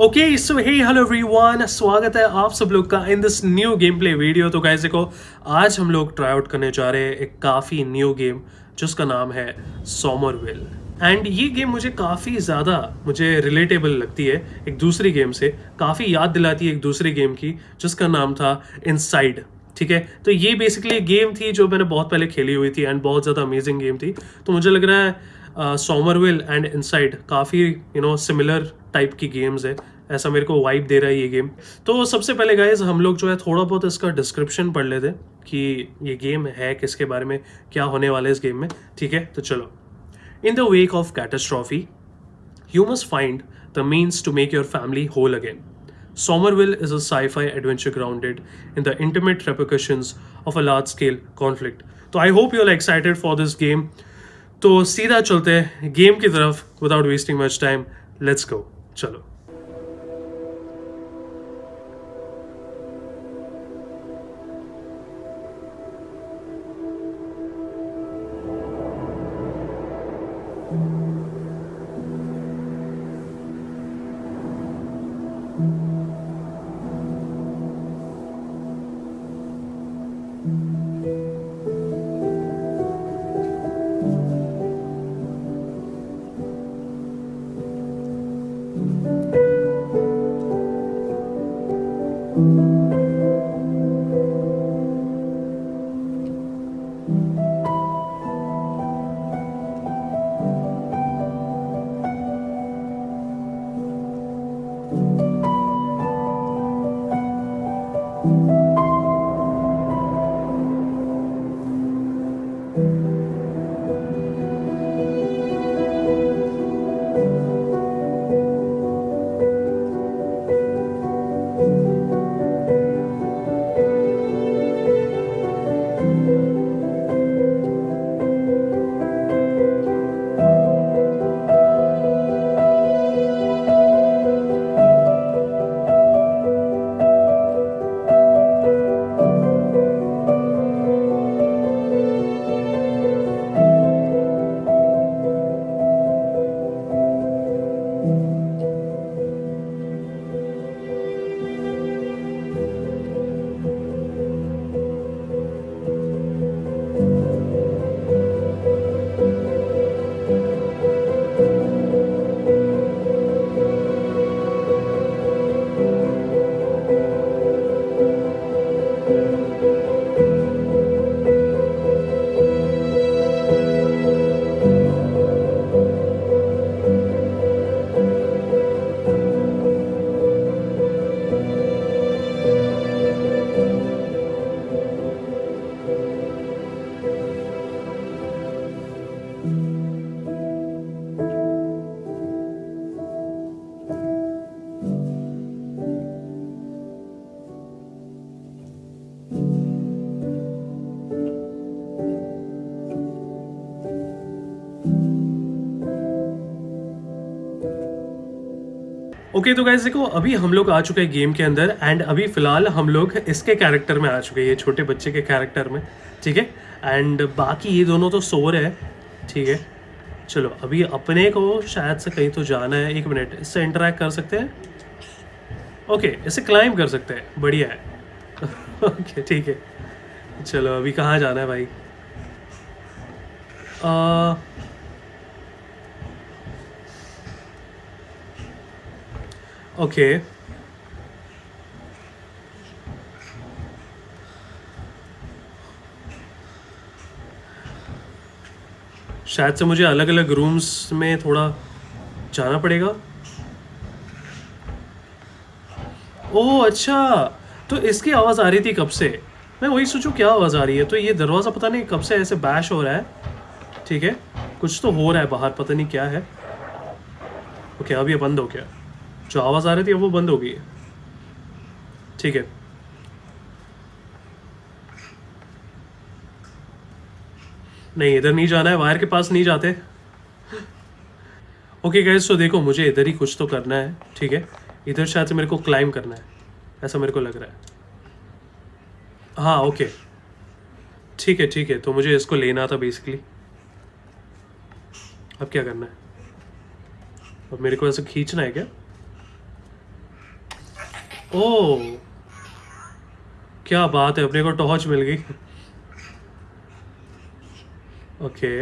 Okay so hey hello everyone, स्वागत है आप सब लोग का in this new game play video. तो गाइस देखो, आज हम लोग ट्राई आउट करने जा रहे हैं एक काफ़ी न्यू गेम जिसका नाम है सोमरविल। एंड ये गेम मुझे काफ़ी ज़्यादा रिलेटेबल लगती है एक दूसरी गेम से, काफ़ी याद दिलाती है एक दूसरी गेम की जिसका नाम था इनसाइड। ठीक है, तो ये बेसिकली गेम थी जो मैंने बहुत पहले खेली हुई थी एंड बहुत ज़्यादा अमेजिंग गेम थी। तो मुझे लग रहा है सोमरविल एंड इनसाइड काफ़ी सिमिलर टाइप की गेम्स है, ऐसा मेरे को वाइब दे रहा है ये गेम। तो सबसे पहले गाइज हम लोग जो है थोड़ा बहुत इसका डिस्क्रिप्शन पढ़ लेते कि ये गेम है किसके बारे में, क्या होने वाला है इस गेम में। ठीक है, तो चलो। In the wake of catastrophe you must find the means to make your family whole again. Somerville is a sci-fi adventure grounded in the intimate repercussions of a large-scale conflict. So I hope you all are excited for this game. तो सीधा चलते हैं game की तरफ without wasting much time. Let's go. चलो। Okay तो guys देखो, अभी हम लोग आ चुके हैं गेम के अंदर एंड अभी फ़िलहाल हम लोग इसके कैरेक्टर में आ चुके हैं, ये छोटे बच्चे के कैरेक्टर में। ठीक है, एंड बाकी ये दोनों तो सो रहे हैं। ठीक है, चलो अभी अपने को शायद से कहीं तो जाना है। एक मिनट, इससे इंटरेक्ट कर सकते हैं? ओके, इसे क्लाइंब कर सकते हैं, बढ़िया है। ओके ठीक है, चलो अभी कहाँ जाना है भाई? ओके शायद से मुझे अलग अलग रूम्स में थोड़ा जाना पड़ेगा। ओह अच्छा, तो इसकी आवाज़ आ रही थी कब से? मैं वही सोचूं क्या आवाज़ आ रही है। तो ये दरवाज़ा पता नहीं कब से ऐसे बैश हो रहा है। ठीक है, कुछ तो हो रहा है बाहर, पता नहीं क्या है। ओके अब ये बंद हो गया, जो आवाज़ आ रही थी वो बंद हो गई है। ठीक है, नहीं इधर नहीं जाना है, वायर के पास नहीं जाते। ओके गाइस तो देखो, मुझे इधर ही कुछ तो करना है। ठीक है, इधर शायद से मेरे को क्लाइंब करना है, ऐसा मेरे को लग रहा है। हाँ ओके ठीक है ठीक है, तो मुझे इसको लेना था बेसिकली। अब क्या करना है? अब मेरे को ऐसे खींचना है क्या? ओह क्या बात है, अपने को टॉर्च मिल गई। ओके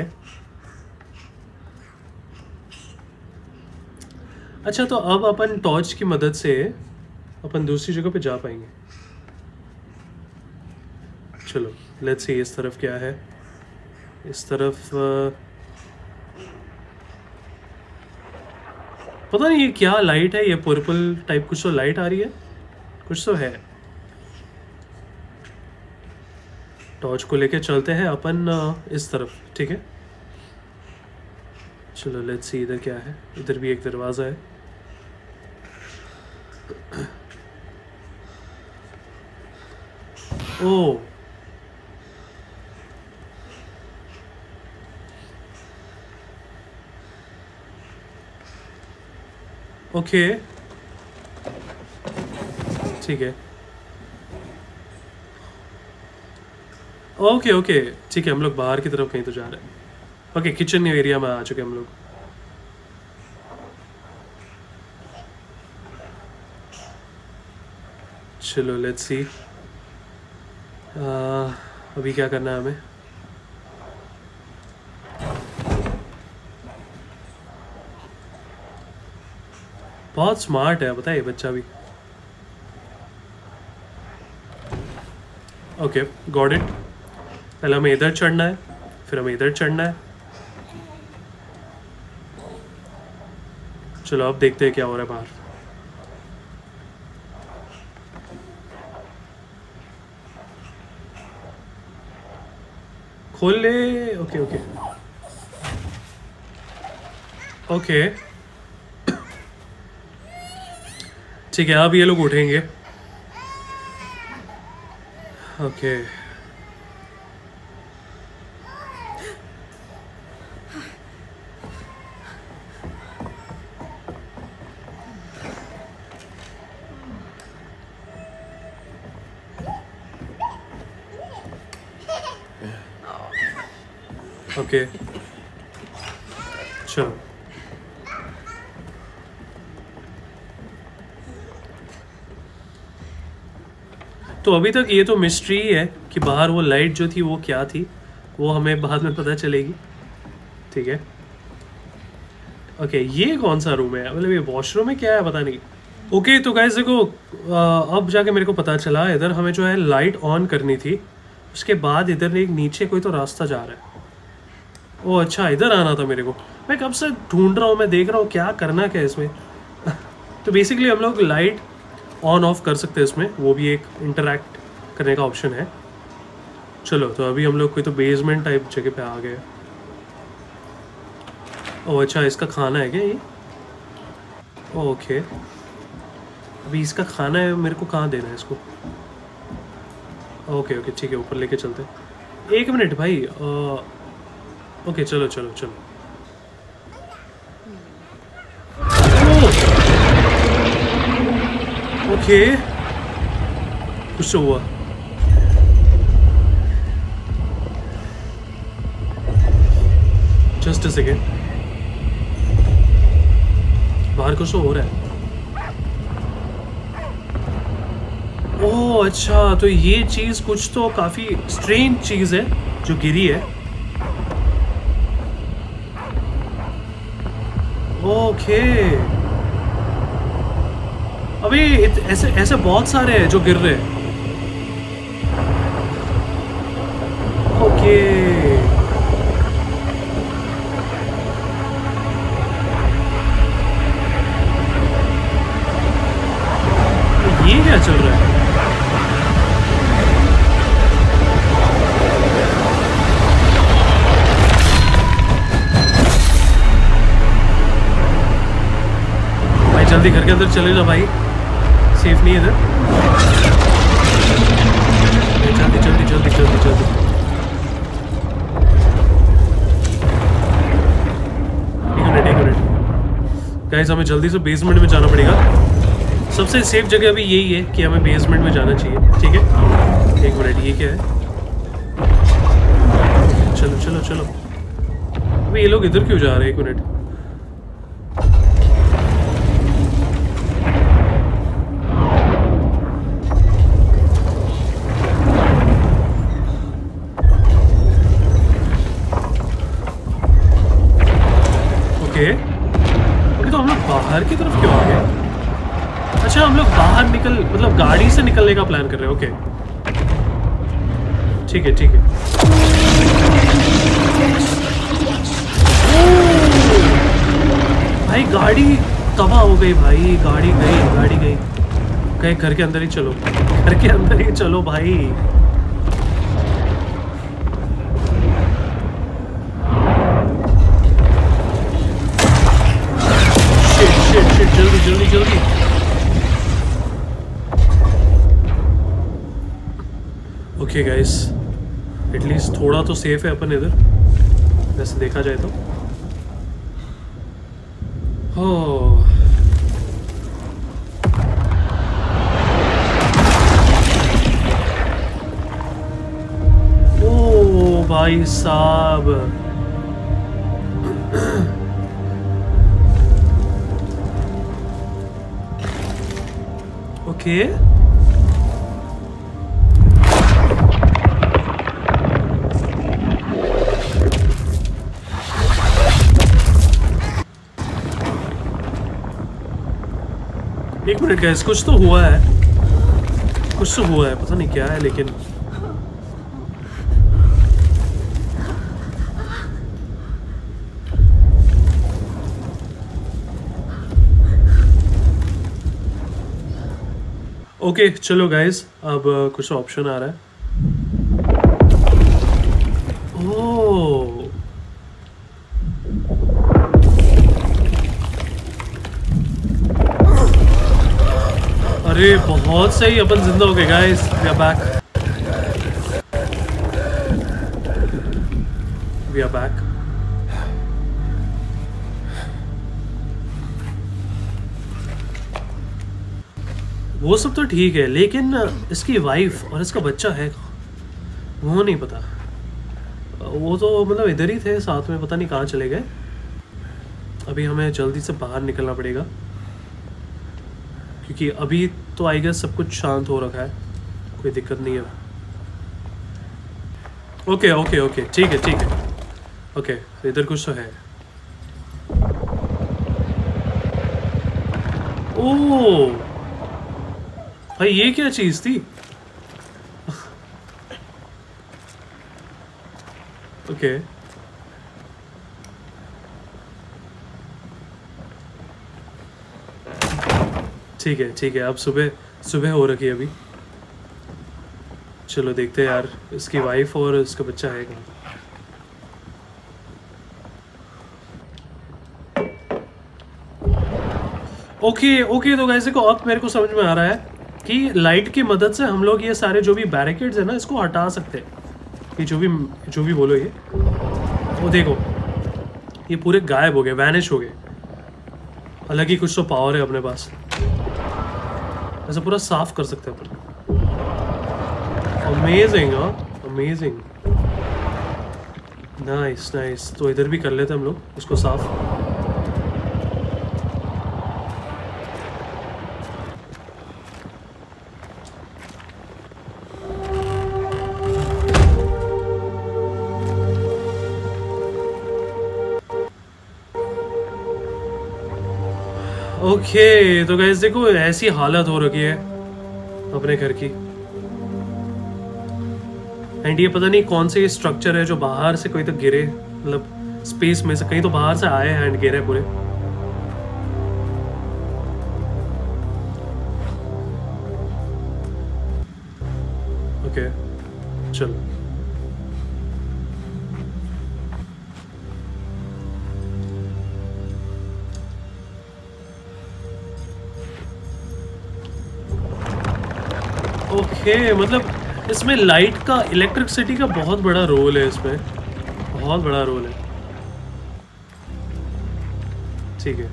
अच्छा, तो अब अपन टॉर्च की मदद से अपन दूसरी जगह पे जा पाएंगे। चलो लेट्स सी इस तरफ क्या है। इस तरफ पता नहीं ये क्या लाइट है, ये पर्पल टाइप कुछ तो लाइट आ रही है, कुछ तो है। टॉर्च को लेके चलते हैं अपन इस तरफ, ठीक है। चलो लेट्स सी इधर क्या है। इधर भी एक दरवाज़ा है। ओ ओके ठीक है, ओके ओके ठीक है। हम लोग बाहर की तरफ कहीं तो जा रहे हैं। ओके किचन एरिया में आ चुके हम लोग। चलो लेट्स सी अभी क्या करना है हमें। बहुत स्मार्ट है, बताइए बच्चा भी। Okay got it. पहले हमें इधर चढ़ना है, फिर हमें इधर चढ़ना है। चलो अब देखते हैं क्या हो रहा है बाहर। खोल ले। ओके ओके ओके ठीक है, अब ये लोग उठेंगे। ओके ओके चलो तो अभी तक ये तो मिस्ट्री है कि बाहर वो लाइट जो थी वो क्या थी, वो हमें बाद में पता चलेगी, ठीक है। ओके ये कौन सा रूम है, मतलब ये वॉशरूम है क्या है पता नहीं। ओके तो गाइस देखो अब जाके मेरे को पता चला इधर हमें जो है लाइट ऑन करनी थी, उसके बाद इधर एक नीचे कोई तो रास्ता जा रहा है। ओह अच्छा इधर आना था मेरे को। मैं कब से ढूंढ रहा हूँ, मैं देख रहा हूँ क्या करना क्या है इसमें। तो बेसिकली हम लोग लाइट ऑन ऑफ कर सकते हैं इसमें, वो भी एक इंटरैक्ट करने का ऑप्शन है। चलो तो अभी हम लोग कोई तो बेसमेंट टाइप जगह पे आ गए। ओह अच्छा इसका खाना है क्या ये। ओके अभी इसका खाना है, मेरे को कहाँ देना है इसको। ओके ओके ठीक है, ऊपर लेके चलते हैं। एक मिनट भाई ओके चलो चलो चलो। ओके कुछ तो हुआ। जस्ट अ सेकेंड, बाहर कुछ तो हो रहा है। ओह अच्छा तो ये चीज़ कुछ तो काफ़ी स्ट्रेंज चीज़ है जो गिरी है। ओके अभी ऐसे ऐसे बहुत सारे हैं जो गिर रहे हैं। ओके ये क्या चल रहा है। जल्दी घर के अंदर चले जा भाई, सेफ नहीं है इधर। जल्दी जल्दी जल्दी जल्दी जल्दी। एक मिनट गाइस, हमें जल्दी से बेसमेंट में जाना पड़ेगा। सबसे सेफ जगह अभी यही है कि हमें बेसमेंट में जाना चाहिए, ठीक है। एक मिनट ये क्या है। चलो चलो चलो। अभी ये लोग इधर क्यों जा रहे हैं, एक मिनट। अच्छा हम लोग बाहर मतलब गाड़ी से निकलने का प्लान कर रहे हैं। ओके ठीक है ठीक है। भाई गाड़ी तबाह हो गई भाई, गाड़ी गई। कहीं घर के अंदर ही चलो, घर के अंदर ही चलो भाई। जल्दी जल्दी जल्दी। ओके गाइस एटलीस्ट थोड़ा तो सेफ है अपन इधर, वैसे देखा जाए तो। हो ओ भाई साहब एक मिनट गाइस, कुछ तो हुआ है, कुछ तो हुआ है, पता नहीं क्या है लेकिन। ओके चलो गाइज अब कुछ ऑप्शन आ रहा है। ओह अरे बहुत सही, अपन जिंदा हो गए गाइज, वी आर बैक। वो सब तो ठीक है लेकिन इसकी वाइफ और इसका बच्चा है कहाँ, वो नहीं पता। वो तो मतलब इधर ही थे साथ में, पता नहीं कहाँ चले गए। अभी हमें जल्दी से बाहर निकलना पड़ेगा क्योंकि अभी तो आई गेस सब कुछ शांत हो रखा है, कोई दिक्कत नहीं है। ओके ओके ओके ठीक है ओके इधर कुछ तो है। ओह भाई ये क्या चीज थी। ओके ठीक है अब सुबह हो रखी है अभी। चलो देखते हैं यार इसकी वाइफ और उसका बच्चा है कहाँ। ओके तो गाइस देखो अब मेरे को समझ में आ रहा है कि लाइट की मदद से हम लोग ये सारे जो भी बैरिकेड्स हैं ना इसको हटा सकते हैं, ये जो भी बोलो ये। वो देखो ये पूरे गायब हो गए, वैनिश हो गए। अलग ही कुछ तो पावर है अपने पास, ऐसा पूरा साफ कर सकते हैं अपन। Amazing nice. तो इधर भी कर लेते हैं हम लोग इसको साफ। ओके तो गाइस देखो ऐसी हालत हो रखी है अपने घर की। एंड ये पता नहीं कौन से स्ट्रक्चर है जो बाहर से कहीं तो गिरे, मतलब स्पेस में से कहीं तो बाहर से आए हैं एंड गिरे पूरे। ओके चलो मतलब इसमें लाइट का, इलेक्ट्रिसिटी का बहुत बड़ा रोल है इसमें, बहुत बड़ा रोल है। ठीक है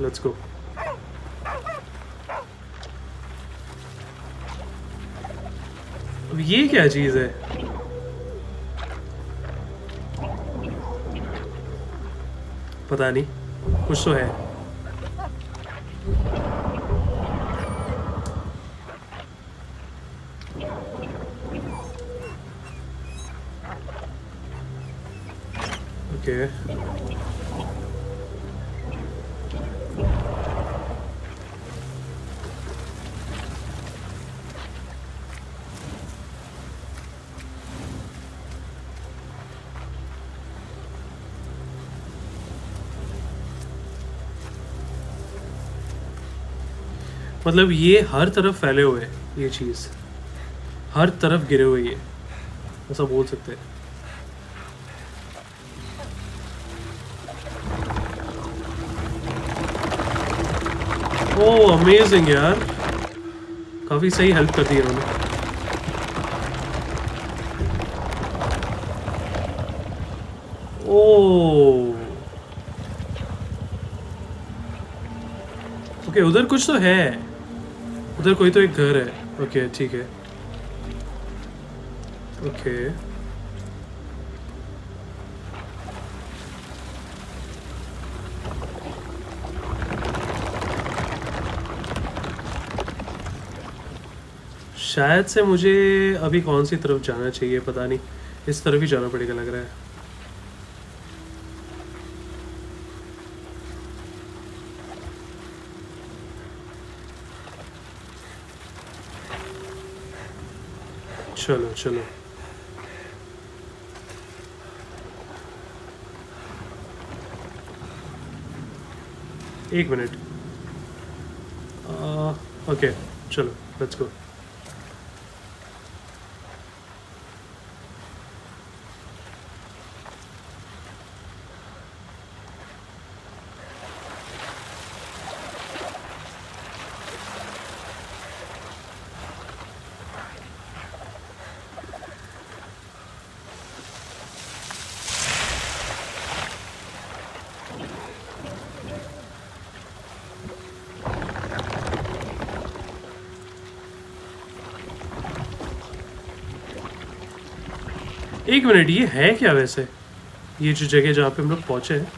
लेट्स गो। अब ये क्या चीज है। पता नहीं कुछ तो है। Okay. मतलब ये हर तरफ फैले हुए ये चीज़, हर तरफ गिरे हुए ये, ऐसा बोल सकते हैं। ओह अमेजिंग यार, काफ़ी सही हेल्प कर दी उन्होंने। ओके उधर कुछ तो है, उधर कोई तो एक घर है। ओके ठीक है। ओके शायद से मुझे अभी कौन सी तरफ जाना चाहिए, पता नहीं, इस तरफ ही जाना पड़ेगा लग रहा है। चलो चलो एक मिनट। ओके चलो लेट्स गो। एक मिनट, ये है क्या वैसे ये जो जगह जहाँ पे हम लोग पहुँचे हैं?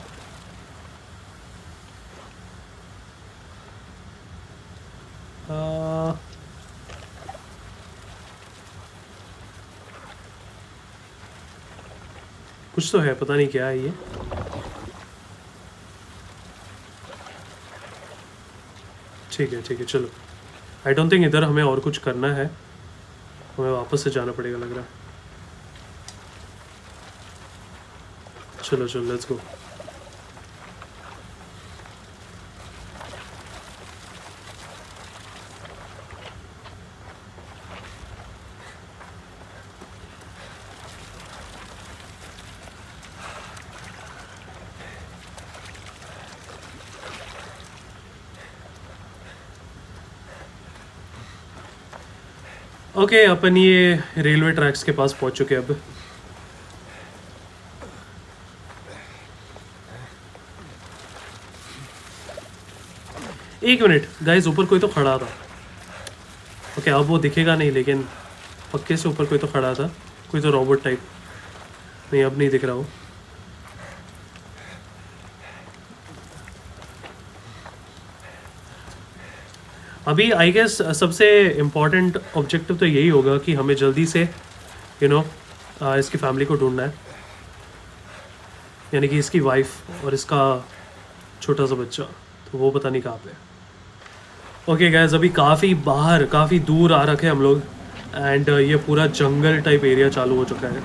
कुछ तो है, पता नहीं क्या है ये। ठीक है चलो। आई डोंट थिंक इधर हमें और कुछ करना है, हमें वापस से जाना पड़ेगा लग रहा है। चलो चलो लेट्स गो। ओके अपन ये रेलवे ट्रैक्स के पास पहुंच चुके हैं अब। एक मिनट गाइस, ऊपर कोई तो खड़ा था। ओके अब वो दिखेगा नहीं, लेकिन पक्के से ऊपर कोई तो खड़ा था, कोई तो रोबोट टाइप। नहीं अब नहीं दिख रहा वो। अभी आई गेस सबसे इम्पोर्टेंट ऑब्जेक्टिव तो यही होगा कि हमें जल्दी से यू नो इसकी फैमिली को ढूंढना है, यानी कि इसकी वाइफ और इसका छोटा सा बच्चा, तो वो पता नहीं कहाँ पे है। ओके गैस अभी काफ़ी बाहर, काफ़ी दूर आ रखे हम लोग, एंड ये पूरा जंगल टाइप एरिया चालू हो चुका है।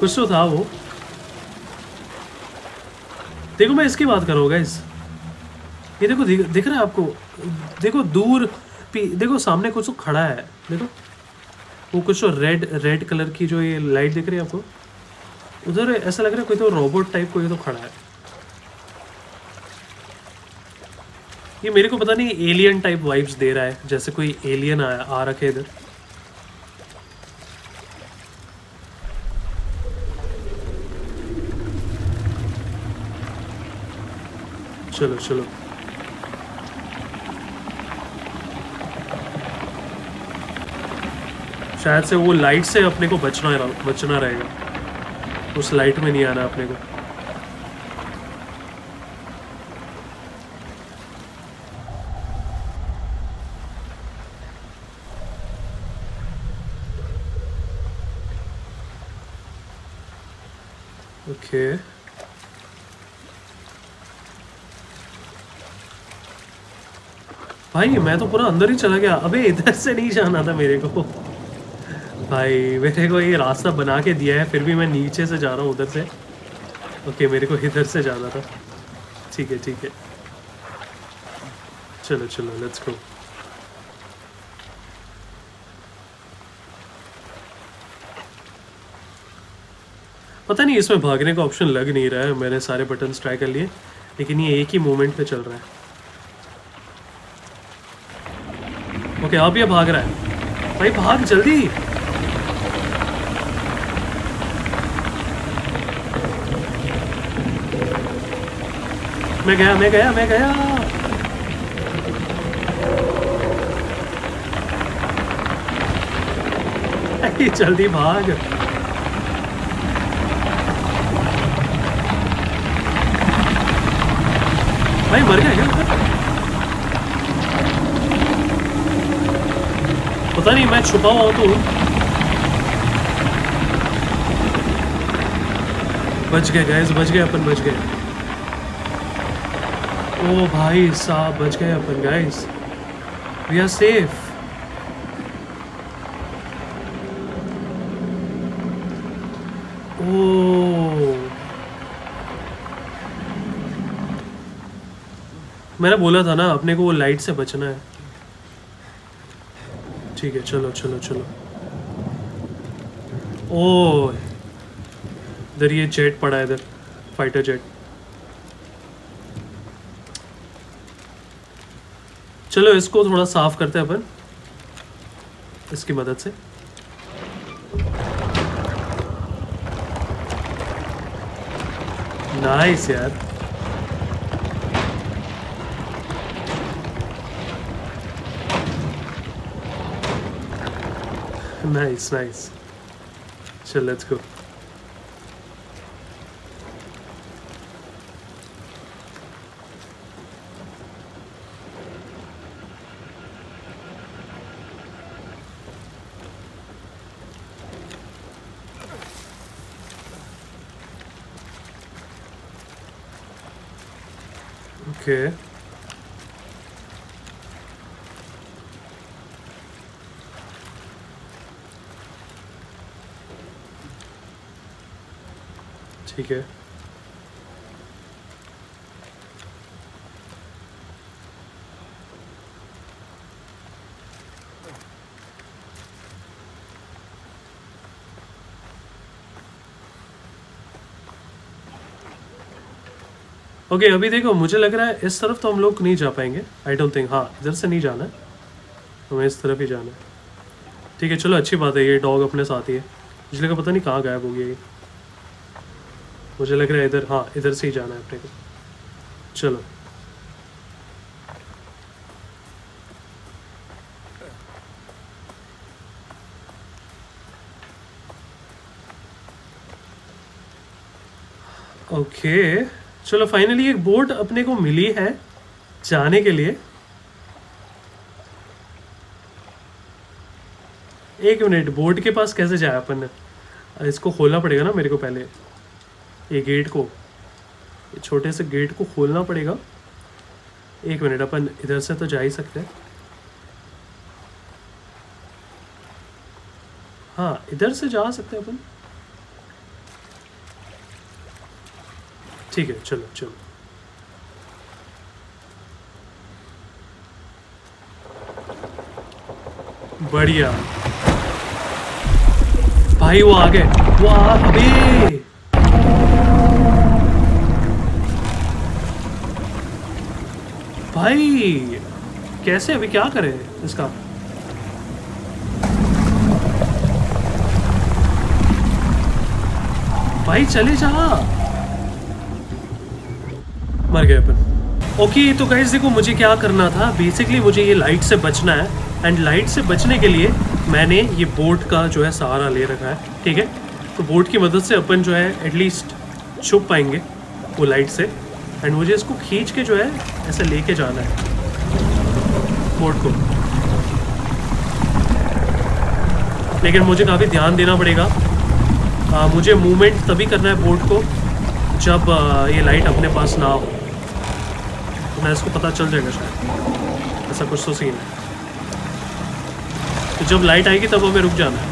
कुछ तो था वो, देखो मैं इसकी बात कर रहा हूँ गैस, ये देखो दिख रहा है आपको, देखो दूर देखो सामने कुछ तो खड़ा है, देखो वो कुछ तो रेड कलर की जो ये लाइट दिख रही है आपको, उधर ऐसा लग रहा है कोई तो रोबोट टाइप कोई तो खड़ा है। ये मेरे को पता नहीं एलियन टाइप वाइब्स दे रहा है, जैसे कोई एलियन आ रखे इधर। चलो चलो शायद से वो लाइट से अपने को बचना रहेगा, उस लाइट में नहीं आना अपने को। ओके भाई मैं तो पूरा अंदर ही चला गया। अबे इधर से नहीं जाना था मेरे को भाई, मेरे को ये रास्ता बना के दिया है फिर भी मैं नीचे से जा रहा हूँ उधर से। ओके मेरे को इधर से जाना था। ठीक है ठीक है, चलो चलो लेट्स गो। पता नहीं इसमें भागने का ऑप्शन लग नहीं रहा है, मैंने सारे बटन्स ट्राई कर लिए लेकिन ये एक ही मोमेंट पे चल रहा है। ओके अब ये भाग रहा है भाई, भाग जल्दी। मैं गया मैं गया मैं गया। अरे जल्दी भाग। भाई मर गया क्या? पता नहीं मैं छुपा हुआ तो बच गए गाइस, बच गए अपन, बच गए। ओ भाई साहब बच गए अपन गाइस, वी आर सेफ। मैंने बोला था ना अपने को वो लाइट से बचना है। ठीक है चलो चलो चलो। ओह इधर ये जेट पड़ा है, इधर फाइटर जेट। चलो इसको थोड़ा साफ करते हैं अपन इसकी मदद से। नाइस यार। Nice, nice. So let's go. Okay. ठीक है ओके अभी देखो मुझे लग रहा है इस तरफ तो हम लोग नहीं जा पाएंगे आई डोंट थिंक। हाँ इधर से नहीं जाना है हमें, इस तरफ ही जाना है। ठीक है चलो अच्छी बात है, ये डॉग अपने साथ ही है। मुझे लगा पता नहीं कहाँ गायब हो गया ये, मुझे लग रहा है इधर। हाँ इधर से ही जाना है अपने को। चलो ओके चलो फाइनली एक बोट अपने को मिली है जाने के लिए। एक मिनट, बोट के पास कैसे जाए अपन ने? इसको खोलना पड़ेगा ना मेरे को पहले, ये गेट को, ये छोटे से गेट को खोलना पड़ेगा। एक मिनट, अपन इधर से तो जा ही सकते हैं। हाँ इधर से जा सकते हैं अपन। ठीक है चलो चलो। बढ़िया भाई वो आ गए, वो आ गए। भाई कैसे अभी क्या करे इसका? भाई चले जा, मर गए अपन। ओके तो गाइस देखो मुझे क्या करना था। बेसिकली मुझे ये लाइट से बचना है एंड लाइट से बचने के लिए मैंने ये बोट का जो है सहारा ले रखा है। ठीक है तो बोट की मदद से अपन जो है एटलीस्ट छुप पाएंगे वो लाइट से। एंड मुझे इसको खींच के जो है ऐसे लेके जाना है बोट को, लेकिन मुझे काफ़ी ध्यान देना पड़ेगा। मुझे मूवमेंट तभी करना है बोट को जब ये लाइट अपने पास ना हो। मैं इसको पता चल जाएगा शायद, ऐसा कुछ तो सीन है। तो जब लाइट आएगी तब हमें रुक जाना है।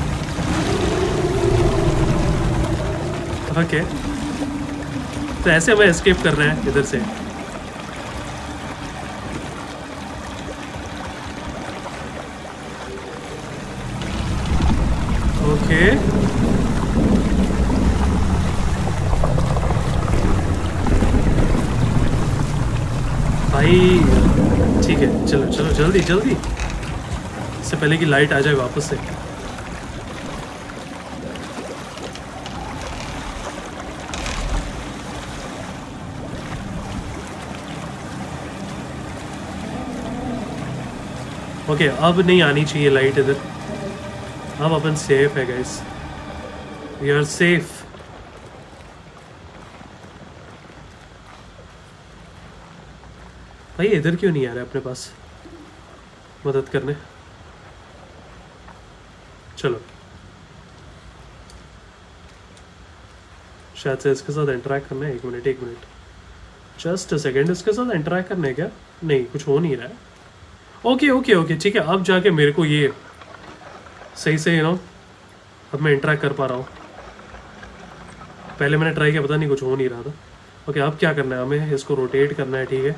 ओके तो ऐसे हमें एस्केप करना है इधर से। ठीक है चलो चलो जल्दी जल्दी, इससे पहले कि लाइट आ जाए वापस से। ओके अब नहीं आनी चाहिए लाइट इधर। अब अपन सेफ है गाइस, वी आर सेफ। भाई इधर क्यों नहीं आ रहा है अपने पास मदद करने? चलो शायद से इसके साथ इंटरैक्ट करना है। एक मिनट जस्ट अ सेकेंड, इसके साथ इंटरैक्ट करना है क्या? नहीं कुछ हो नहीं रहा है। ओके ठीक है, अब जाके मेरे को ये सही से अब मैं इंटरैक्ट कर पा रहा हूँ। पहले मैंने ट्राई किया, पता नहीं कुछ हो नहीं रहा था। ओके अब क्या करना है हमें? इसको रोटेट करना है, ठीक है।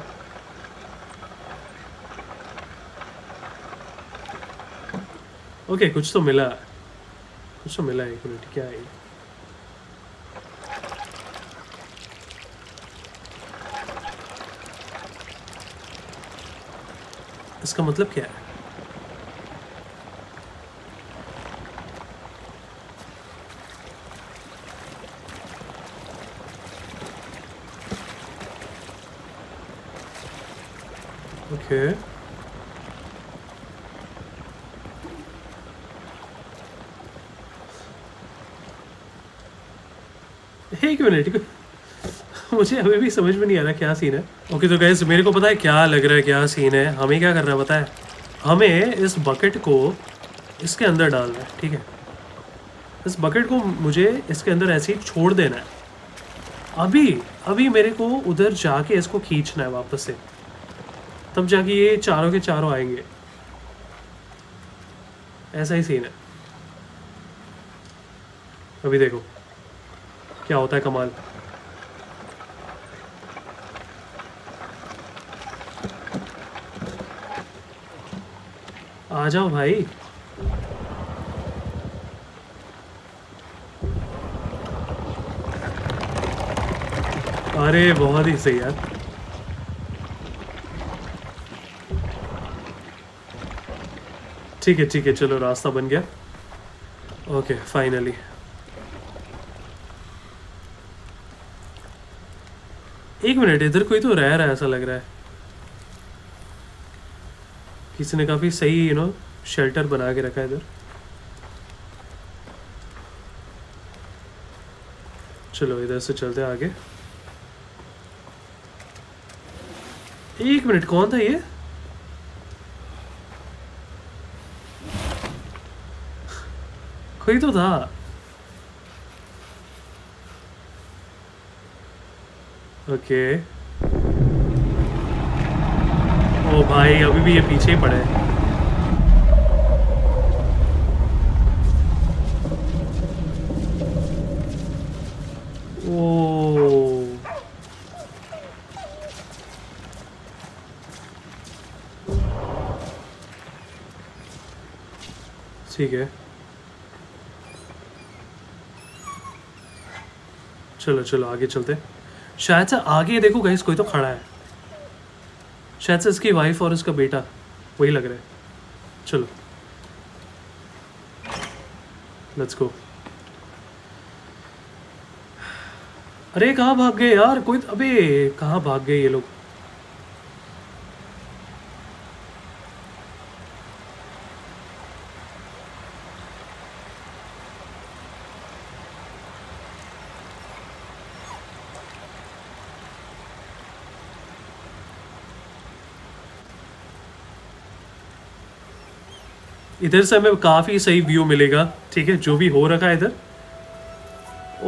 ओके कुछ तो मिला, कुछ तो मिला है। एक मिनट क्या है? इसका मतलब क्या है? ओके एक मिनट मुझे हमें भी समझ में नहीं आ रहा क्या सीन है। ओके तो गाइस मेरे को पता है क्या लग रहा है क्या सीन है। हमें क्या करना है पता है? हमें इस बकेट को इसके अंदर डालना है, ठीक है। इस बकेट को मुझे इसके अंदर ऐसे ही छोड़ देना है। अभी मेरे को उधर जाके इसको खींचना है वापस से, तब जाके ये चारों के चारों आएंगे। ऐसा ही सीन है। अभी देखो क्या होता है कमाल। आ जाओ भाई। अरे बहुत ही सही यार। ठीक है चलो रास्ता बन गया। ओके फाइनली एक मिनट, इधर कोई तो रह रहा है ऐसा लग रहा है। किसी ने काफी सही शेल्टर बना के रखा है इधर। चलो इधर से चलते आगे। एक मिनट कौन था ये? कोई तो था। ओके ओ भाई अभी भी ये पीछे ही पड़े हैं। ओ ठीक है चलो आगे चलते। शायद से आगे देखो गाइस कोई तो खड़ा है, शायद से इसकी वाइफ और इसका बेटा, वही लग रहा है। चलो लेट्स गो। अरे कहाँ भाग गए यार? कोई अबे कहाँ भाग गए ये लोग? इधर से हमें काफ़ी सही व्यू मिलेगा, ठीक है, जो भी हो रखा है इधर।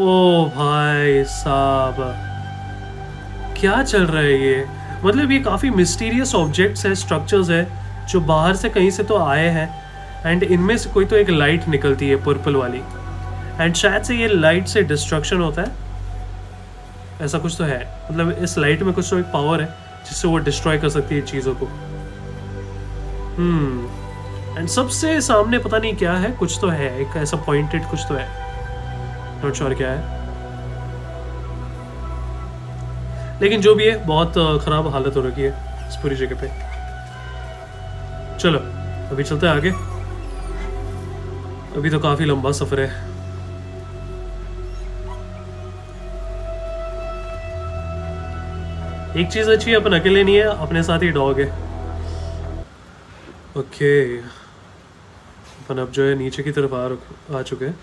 ओ भाई साहब क्या चल रहा है ये? मतलब ये काफ़ी मिस्टीरियस ऑब्जेक्ट्स है, स्ट्रक्चर्स है, जो बाहर से कहीं से तो आए हैं, एंड इनमें से कोई तो एक लाइट निकलती है पर्पल वाली, एंड शायद से ये लाइट से डिस्ट्रक्शन होता है, ऐसा कुछ तो है। मतलब इस लाइट में कुछ तो एक पावर है जिससे वो डिस्ट्रॉय कर सकती है चीज़ों को। एंड सबसे सामने पता नहीं क्या है, कुछ तो है, एक ऐसा पॉइंटेड कुछ तो है, नॉट श्योर क्या है, लेकिन जो भी है बहुत ख़राब हालत हो रखी है इस पूरी जगह पे। चलो अभी चलते हैं आगे, अभी तो काफ़ी लंबा सफ़र है। एक चीज़ अच्छी है, अपन अकेले नहीं है, अपने साथ ही डॉग है। ओके, अपन अब जो है नीचे की तरफ आ चुके हैं।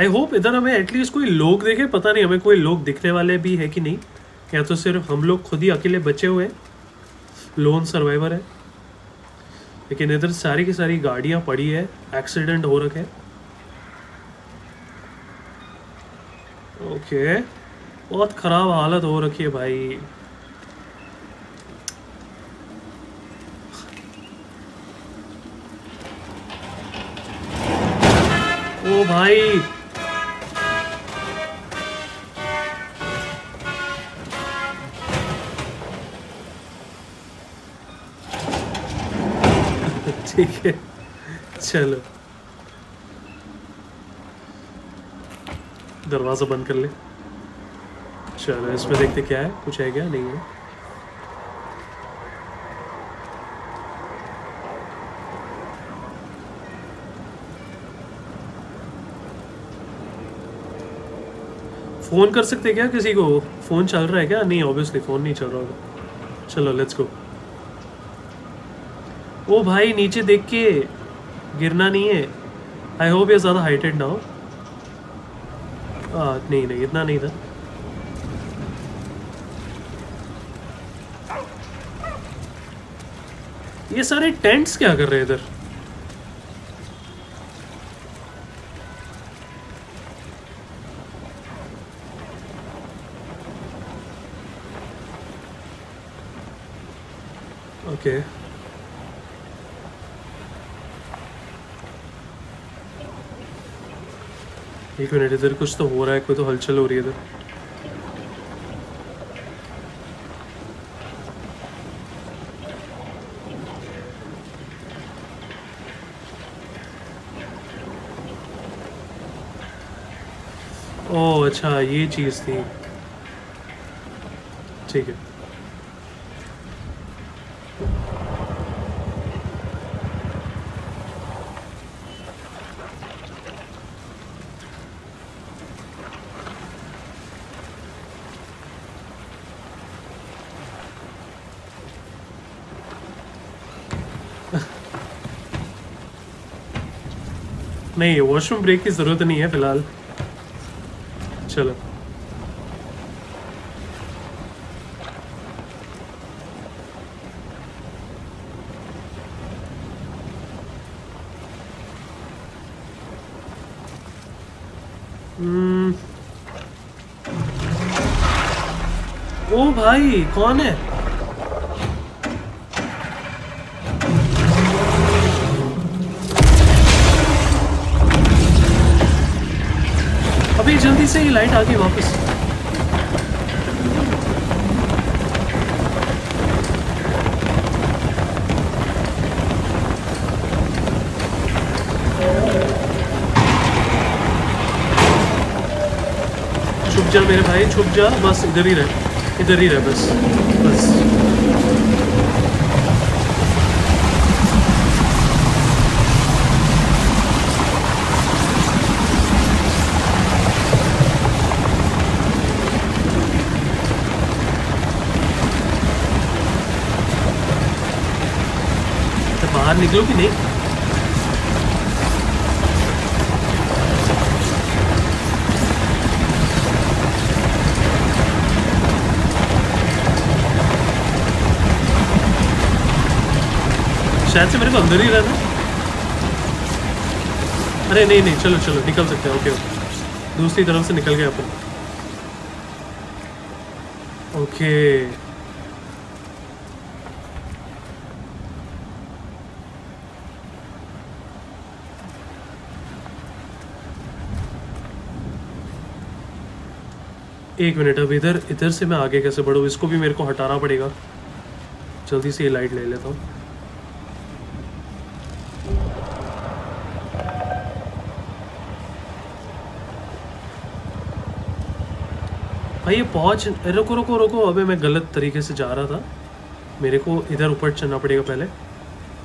आई होप इधर हमें एटलीस्ट कोई लोग देखे, पता नहीं हमें कोई लोग दिखने वाले भी है कि नहीं, या तो सिर्फ हम लोग खुद ही अकेले बचे हुए हैं, लोन सर्वाइवर है। लेकिन इधर सारी की सारी गाड़ियाँ पड़ी है, एक्सीडेंट हो रखे। ओके, बहुत ख़राब हालत हो रखी है भाई। ओ भाई, ठीक है चलो दरवाज़ा बंद कर ले। चलो इसमें देखते क्या है, कुछ है क्या नहीं है। फ़ोन कर सकते हैं क्या किसी को? फ़ोन चल रहा है क्या? नहीं, ऑब्वियसली फ़ोन नहीं चल रहा होगा। चलो लेट्स गो। ओ भाई, नीचे देख के गिरना नहीं है। आई होप ये ज़्यादा हाइटेड ना हो। नहीं नहीं, इतना नहीं था। ये सारे टेंट्स क्या कर रहे हैं इधर? ओके, एक मिनट, इधर कुछ तो हो रहा है, कोई तो हलचल हो रही है इधर। ओह अच्छा, ये चीज़ थी, ठीक है। नहीं, वॉशरूम ब्रेक की ज़रूरत नहीं है फिलहाल। चलो ओ भाई, कौन है? जल्दी से ये लाइट आ गई वापस। छुप जा मेरे भाई, छुप जा, बस इधर ही रह, इधर ही रह, बस बस। निकलो कि नहीं? शायद से मेरे को अंदर ही रहना। अरे नहीं, चलो चलो निकल सकते हैं। ओके ओके दूसरी तरफ से निकल गए अपन। ओके एक मिनट, अब इधर से मैं आगे कैसे बढ़ूँ? इसको भी मेरे को हटाना पड़ेगा। जल्दी से ये लाइट ले लेता हूँ। भाई ये पहुँच, रुको रुको रुको, अबे मैं गलत तरीके से जा रहा था, मेरे को इधर ऊपर चलना पड़ेगा पहले।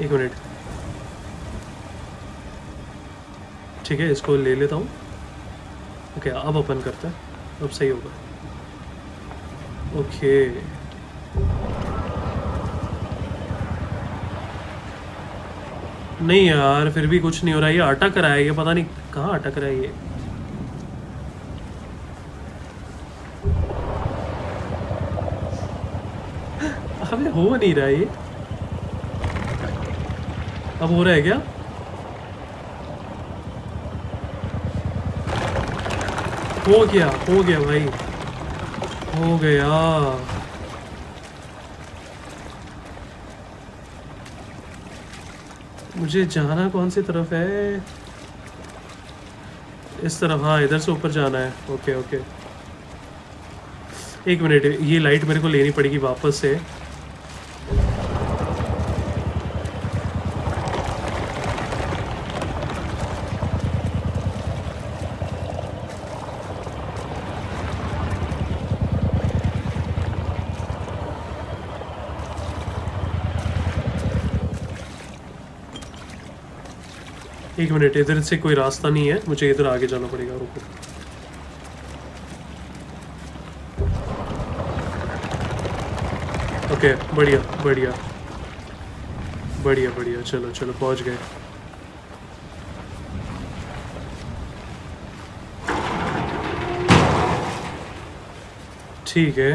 एक मिनट, ठीक है इसको ले लेता हूँ। ओके अब अपन करते हैं, अब सही होगा। ओके नहीं यार फिर भी कुछ नहीं हो रहा। ये आटा कराया, ये पता नहीं कहाँ आटा कराया ये। अबे हो नहीं रहा ये। अब हो रहा है क्या? हो गया भाई, हो गया। मुझे जाना कौन सी तरफ है? इस तरफ, हाँ इधर से ऊपर जाना है। ओके ओके एक मिनट, ये लाइट मेरे को लेनी पड़ेगी वापस से। एक मिनट, इधर से कोई रास्ता नहीं है, मुझे इधर आगे जाना पड़ेगा। रुको ओके बढ़िया बढ़िया बढ़िया बढ़िया, चलो चलो पहुंच गए। ठीक है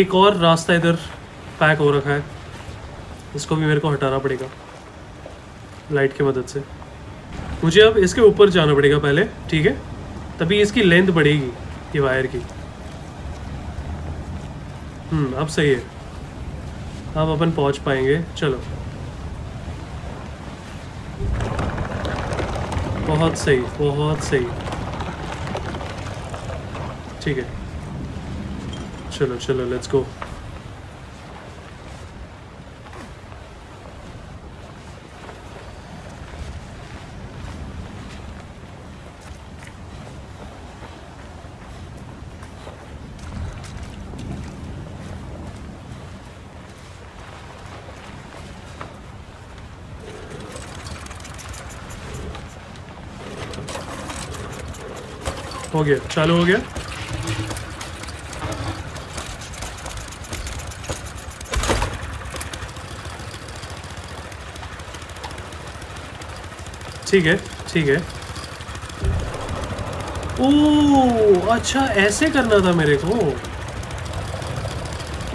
एक और रास्ता इधर पैक हो रखा है, इसको भी मेरे को हटाना पड़ेगा लाइट की मदद से। मुझे अब इसके ऊपर जाना पड़ेगा पहले, ठीक है तभी इसकी लेंथ बढ़ेगी ये वायर की। अब सही है, अब अपन पहुंच पाएंगे। चलो बहुत सही बहुत सही, ठीक है चलो चलो लेट्स गो। हो गया चालू, हो गया। ठीक है ठीक है। ओह अच्छा ऐसे करना था मेरे को।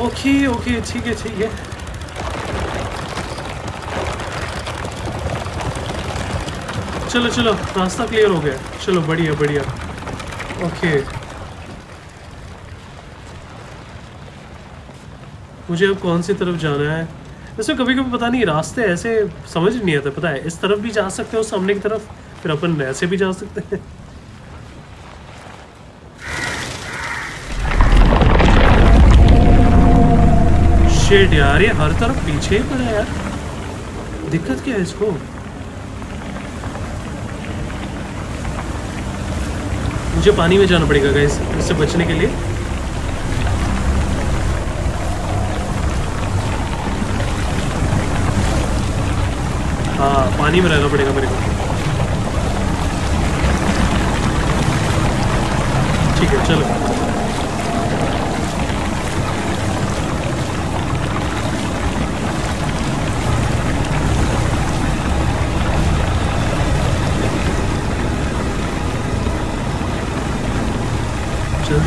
ओके ओके ठीक है ठीक है। चलो चलो रास्ता क्लियर हो गया, चलो बढ़िया बढ़िया। ओके मुझे अब कौन सी तरफ जाना है? वैसे कभी कभी पता नहीं रास्ते ऐसे समझ नहीं आते, पता है इस तरफ भी जा सकते हो सामने की तरफ, फिर अपन ऐसे भी जा सकते हैं। शिट यार ये हर तरफ पीछे ही पड़ा है यार, दिक्कत क्या है इसको? मुझे पानी में जाना पड़ेगा गाइस इससे बचने के लिए। हाँ पानी में रहना पड़ेगा मेरे को। ठीक है चलो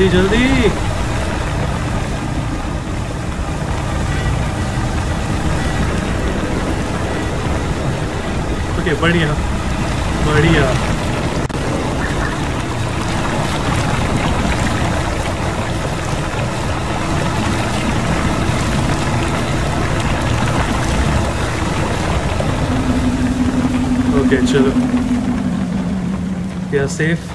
जल्दी जल्दी। ओके ओके बढ़िया बढ़िया। ओके चलो क्या सेफ,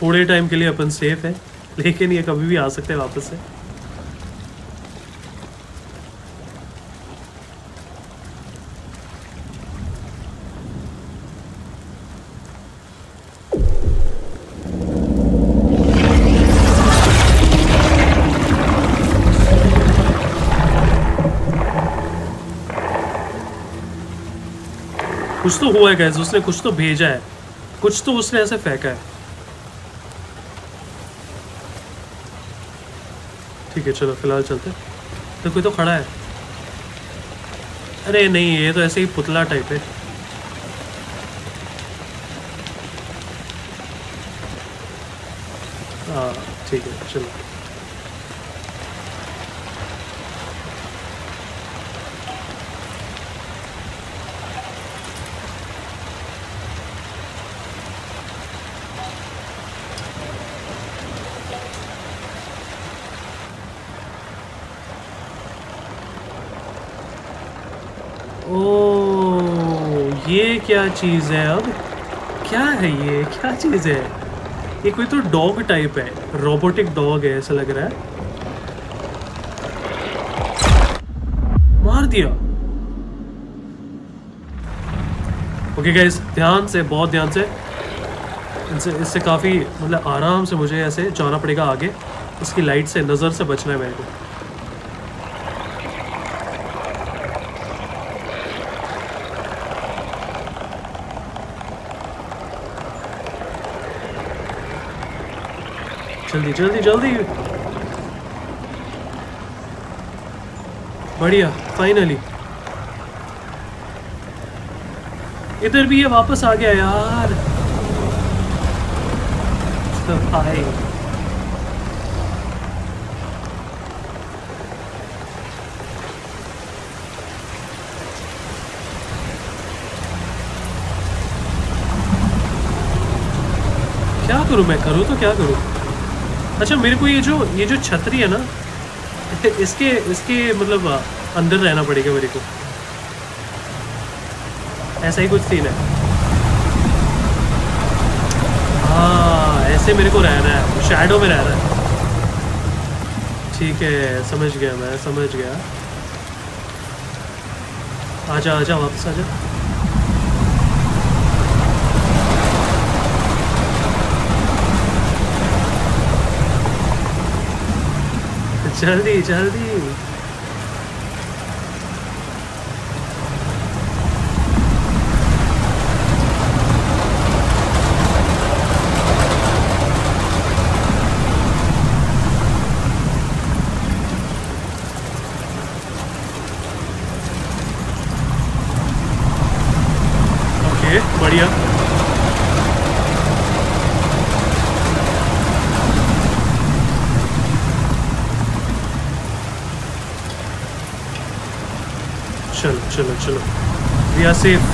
थोड़े टाइम के लिए अपन सेफ है, लेकिन ये कभी भी आ सकते हैं वापस से। कुछ तो हुआ है गाइस, उसने कुछ तो भेजा है, कुछ तो उसने ऐसे फेंका है। ठीक है चलो फिलहाल चलते। तो कोई तो खड़ा है। अरे नहीं ये तो ऐसे ही पुतला टाइप है। हाँ ठीक है चलो। ये क्या चीज़ है अब, क्या है ये, क्या चीज़ है ये? कोई तो डॉग टाइप है, रोबोटिक डॉग है ऐसा लग रहा है। मार दिया। ओके गाइस ध्यान से, बहुत ध्यान से। इससे काफ़ी मतलब आराम से मुझे ऐसे जाना पड़ेगा आगे, इसकी लाइट से नज़र से बचना है मेरे को। जल्दी जल्दी जल्दी। बढ़िया फाइनली। इधर भी ये वापस आ गया यार। भाई क्या करूं मैं, करूं तो क्या करूं? अच्छा मेरे को ये जो छतरी है ना, इसके मतलब अंदर रहना पड़ेगा मेरे को, ऐसा ही कुछ सीन है। हाँ ऐसे मेरे को रहना है, शैडो में रहना है। ठीक है समझ गया मैं, समझ गया। आजा आजा वापस आजा। जल्दी जल्दी। ओके बढ़िया। चलो चलो चलो वी आर सेफ।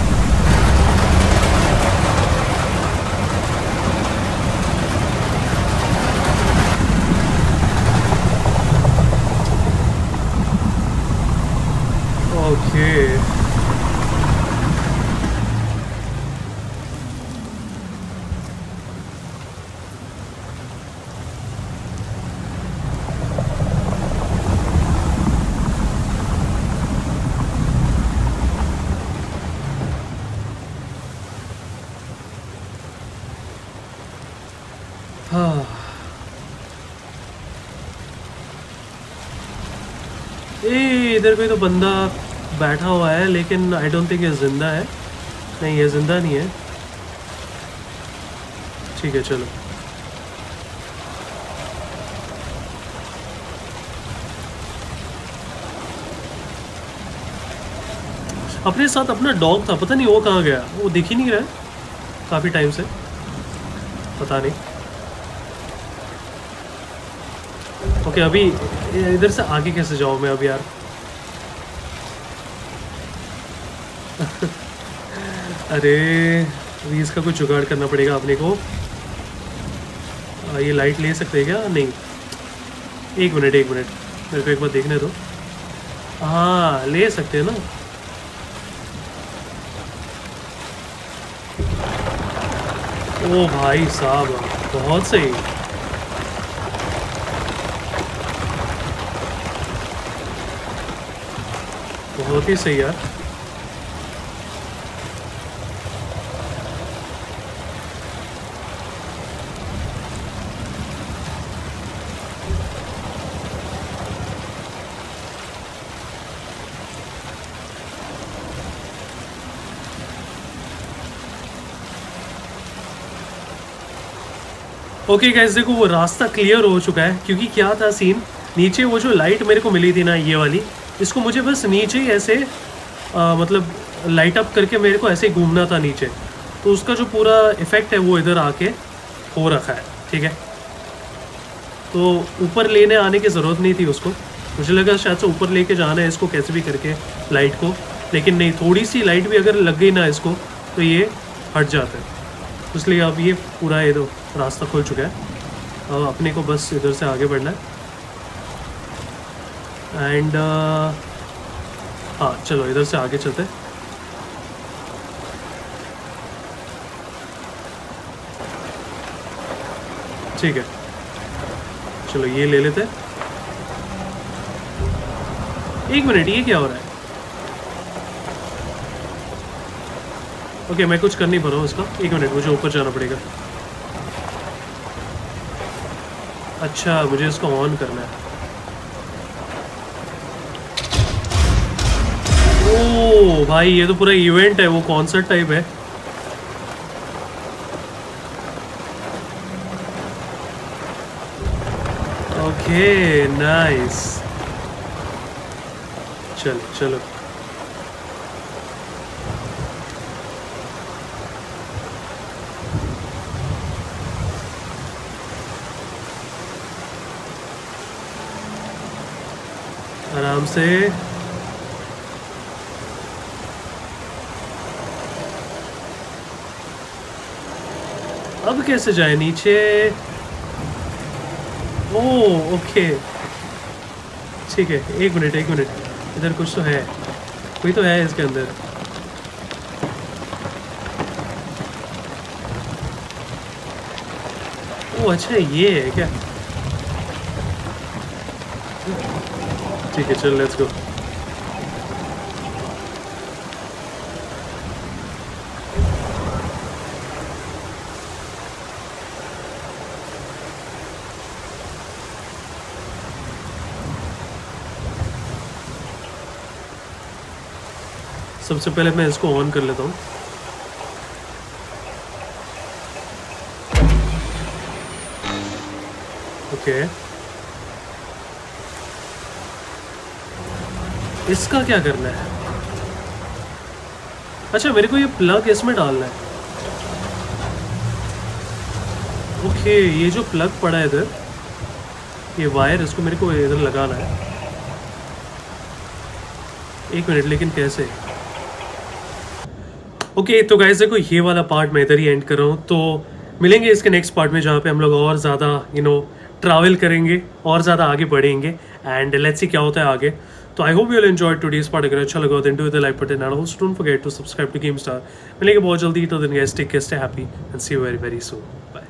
ओके इधर कोई तो बंदा बैठा हुआ है, लेकिन आई डोंट थिंक ये जिंदा है। नहीं ये जिंदा नहीं है। ठीक है चलो अपने साथ अपना डॉग था, पता नहीं वो कहाँ गया, वो दिख ही नहीं रहा है काफ़ी टाइम से, पता नहीं। ओके अभी इधर से आगे कैसे जाऊँ मैं अब यार? अरे अभी इसका कुछ जुगाड़ करना पड़ेगा अपने को। ये लाइट ले सकते हैं क्या? नहीं, एक मिनट मेरे को एक बार देखने दो। हाँ ले सकते हैं ना। ओ भाई साहब बहुत सही। बहुत ही सही यार। ओके गाइस देखो वो रास्ता क्लियर हो चुका है, क्योंकि क्या था सीन, नीचे वो जो लाइट मेरे को मिली थी ना ये वाली, इसको मुझे बस नीचे ही ऐसे मतलब लाइट अप करके मेरे को ऐसे ही घूमना था नीचे, तो उसका जो पूरा इफ़ेक्ट है वो इधर आके हो रखा है। ठीक है, तो ऊपर लेने आने की ज़रूरत नहीं थी उसको, मुझे लगा शायद से ऊपर लेके जाना है इसको कैसे भी करके लाइट को, लेकिन नहीं, थोड़ी सी लाइट भी अगर लग गई ना इसको तो ये हट जाता है, इसलिए अब ये पूरा ये तो रास्ता खुल चुका है। अब अपने को बस इधर से आगे बढ़ना है एंड हाँ चलो इधर से आगे चलते हैं। ठीक है चलो ये ले लेते हैं। एक मिनट ये क्या हो रहा है? ओके मैं कुछ कर नहीं पा रहा हूँ इसका। एक मिनट मुझे ऊपर जाना पड़ेगा। अच्छा मुझे इसको ऑन करना है। ओह भाई ये तो पूरा इवेंट है, वो कॉन्सर्ट टाइप है। Okay nice. चलो चलो आराम से। अब कैसे जाए नीचे? ओह ओके ठीक है। एक मिनट इधर कुछ तो है, कोई तो है इसके अंदर। ओह अच्छा ये है क्या? ठीक है चल लेट्स गो। सबसे पहले मैं इसको ऑन कर लेता हूँ। ओके इसका क्या करना है? अच्छा मेरे को ये प्लग इसमें डालना है। ओके ये जो प्लग पड़ा है इधर, ये वायर, इसको मेरे को इधर लगाना है। एक मिनट लेकिन कैसे? ओके तो गाइस देखो ये वाला पार्ट मैं इधर ही एंड कर रहा हूँ, तो मिलेंगे इसके नेक्स्ट पार्ट में जहाँ पे हम लोग और ज़्यादा ट्रैवल करेंगे और ज़्यादा आगे बढ़ेंगे एंड लेट्स सी क्या होता है आगे। So I hope you all enjoyed today's part. अगर अच्छा लगा हो तो do hit the like button and also don't forget to subscribe to Gamestar. मिलेंगे बहुत जल्दी, तो then guys take care, stay happy and see you very very soon. Bye.